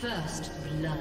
First blood.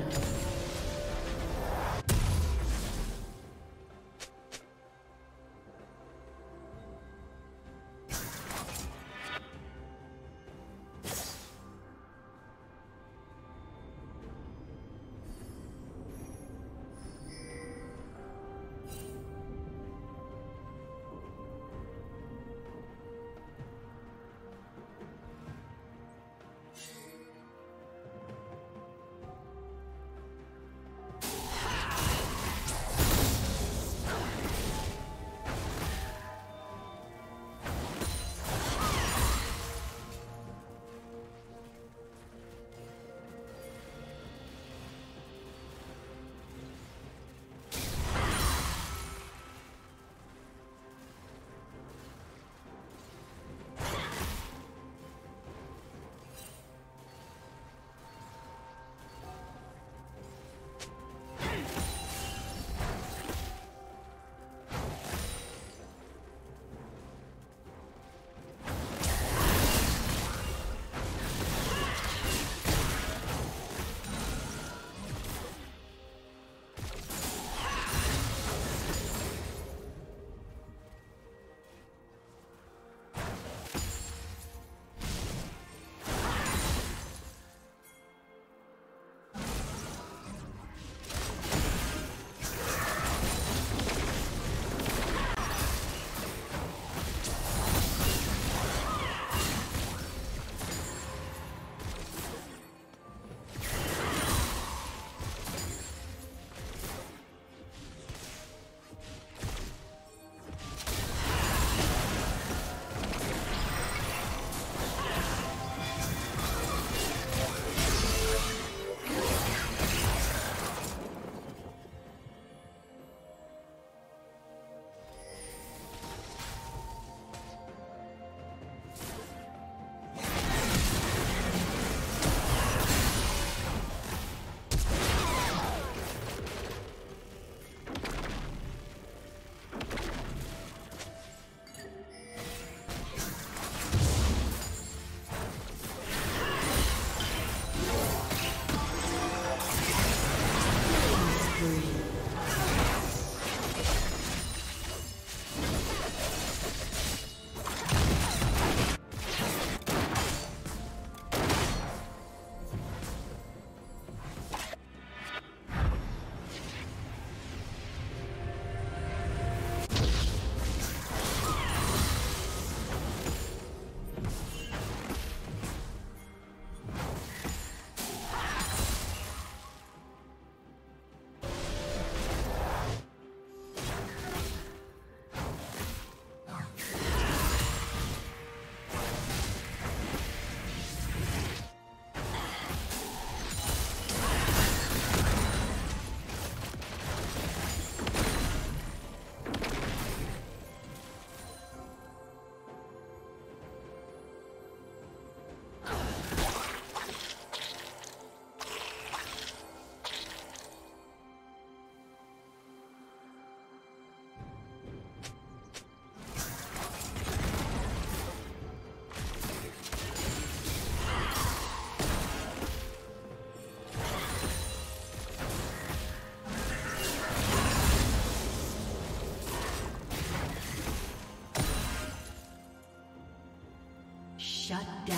Shut down.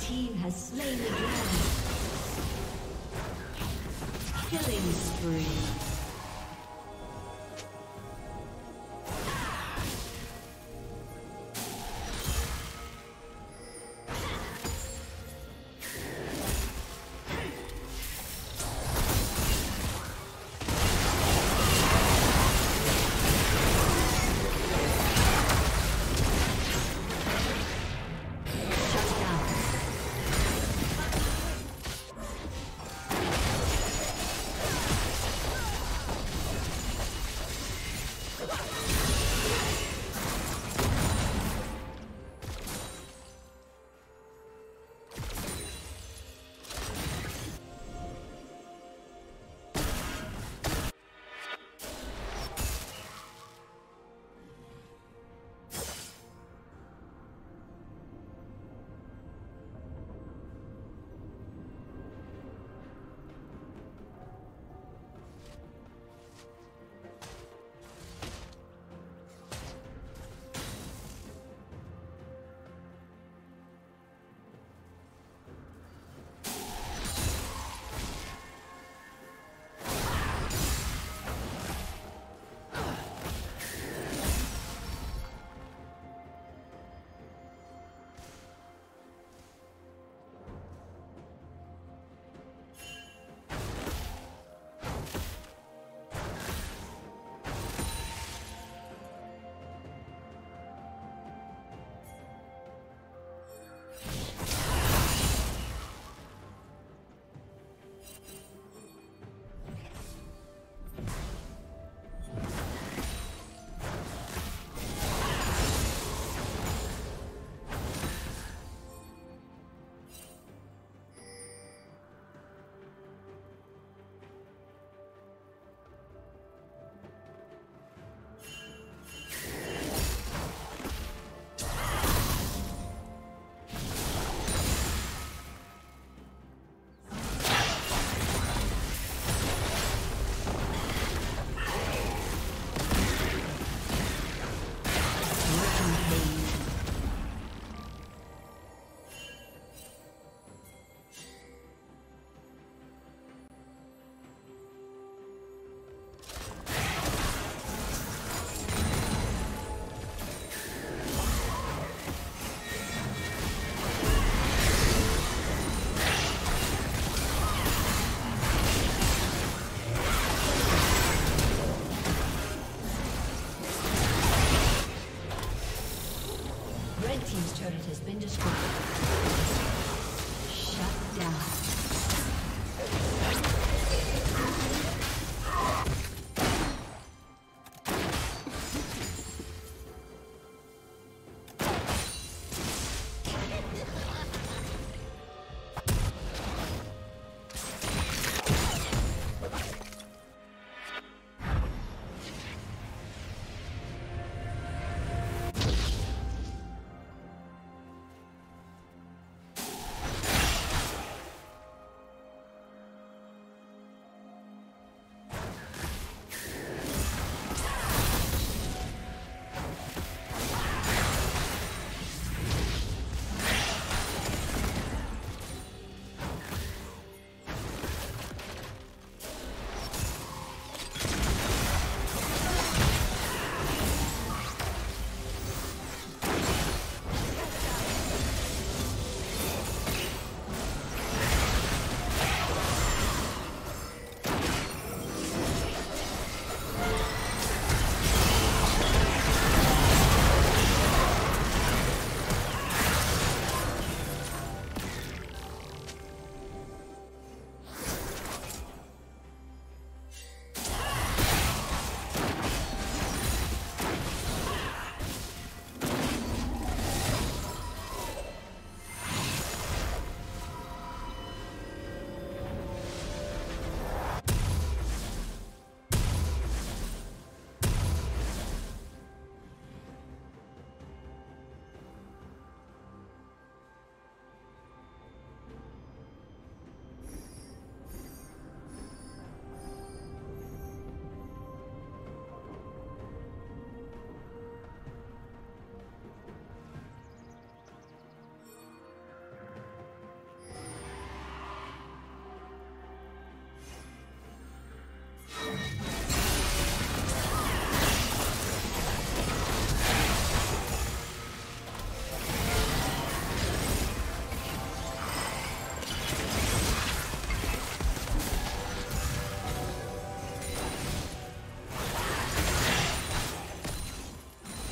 team has slain the dragon. Killing spree.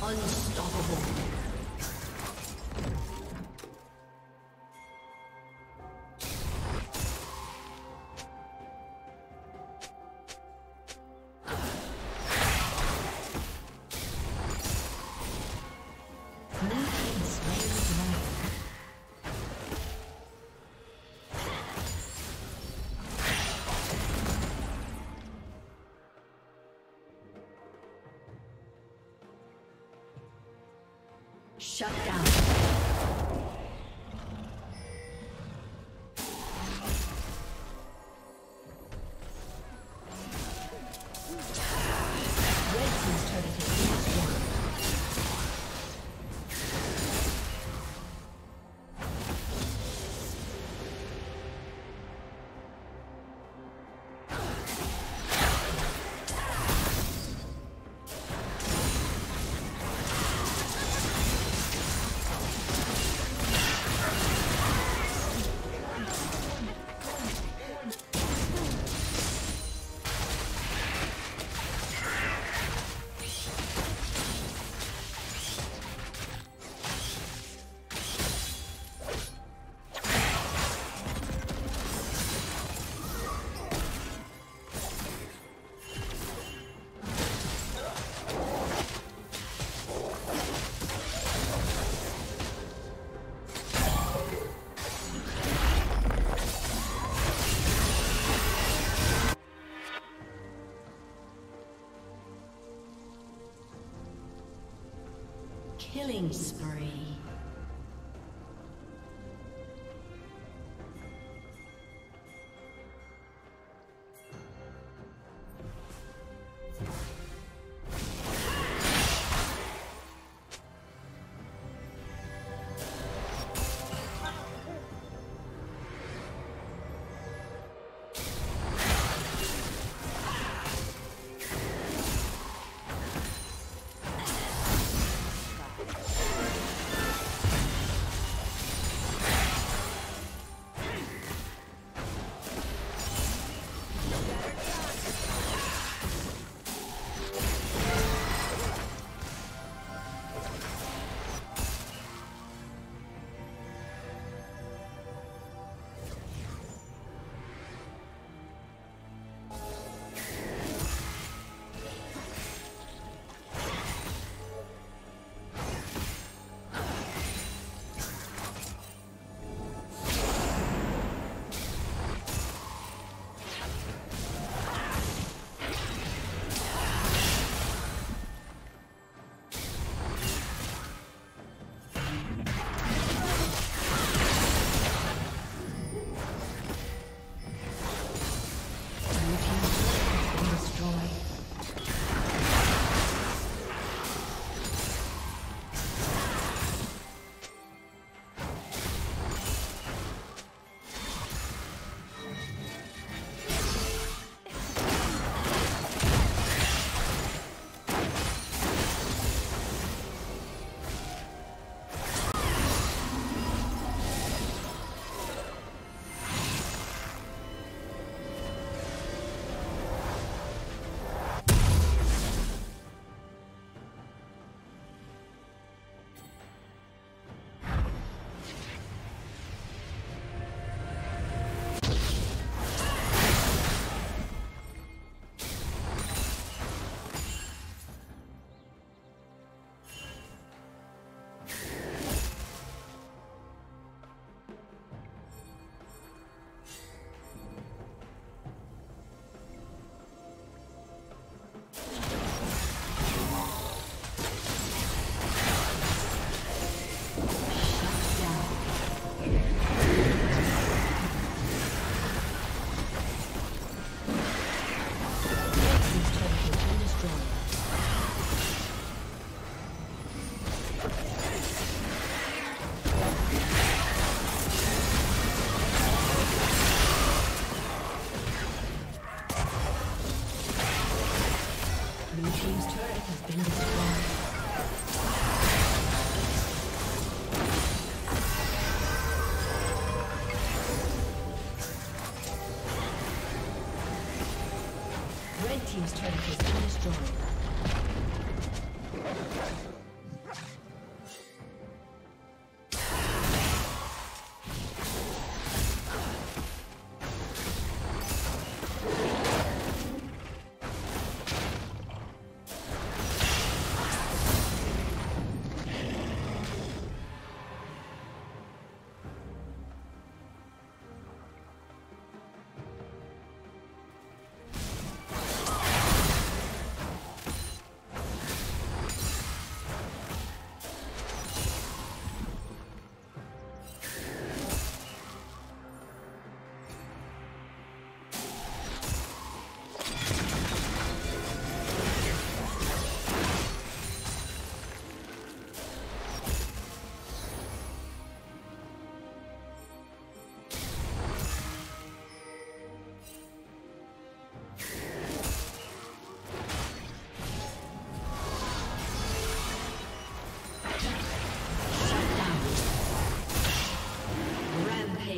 Unstoppable. Shut down. Killing spree.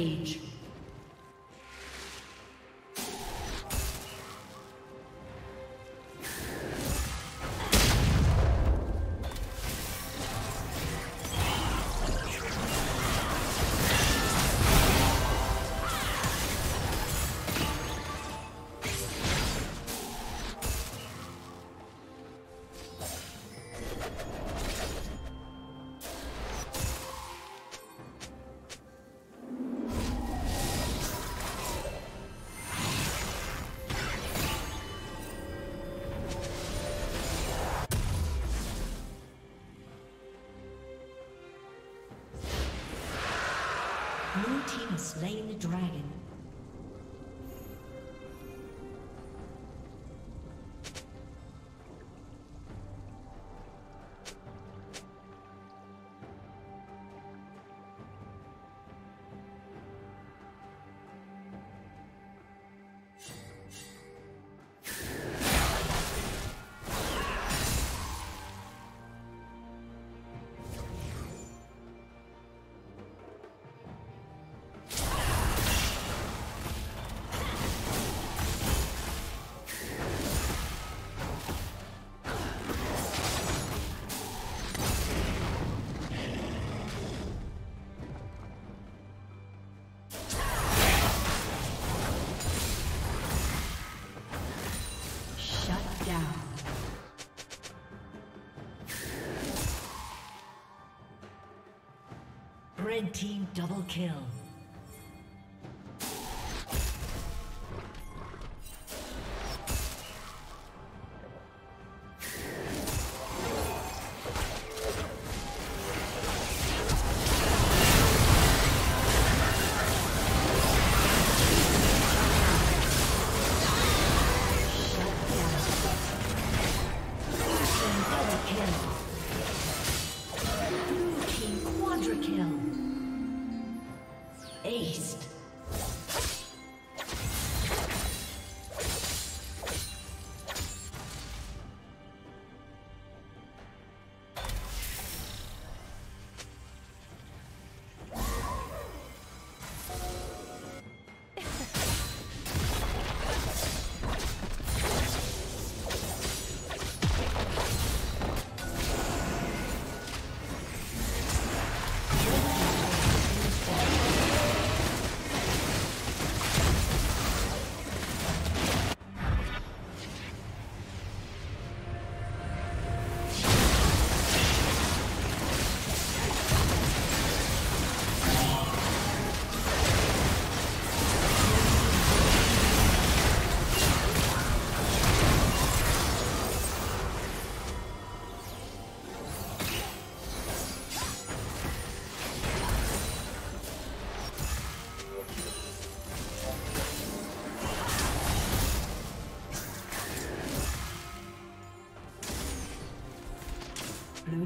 page. Slain the dragon. Red team double kill. Blue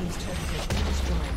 team's turret has been destroyed.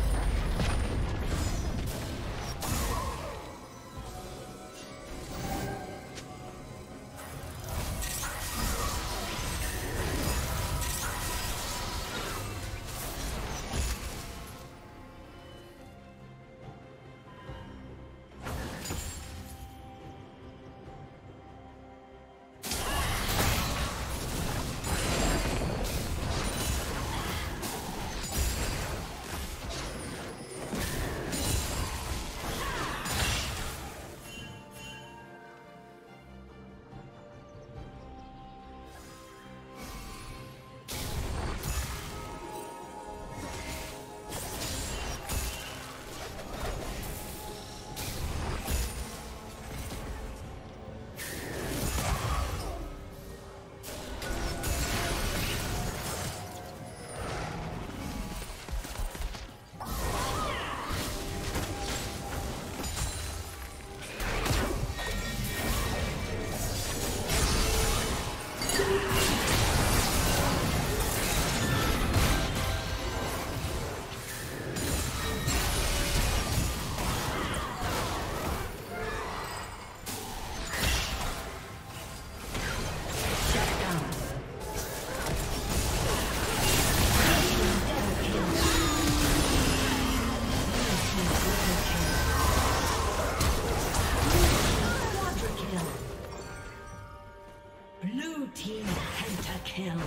Blue team pentakill.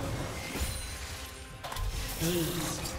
Ace.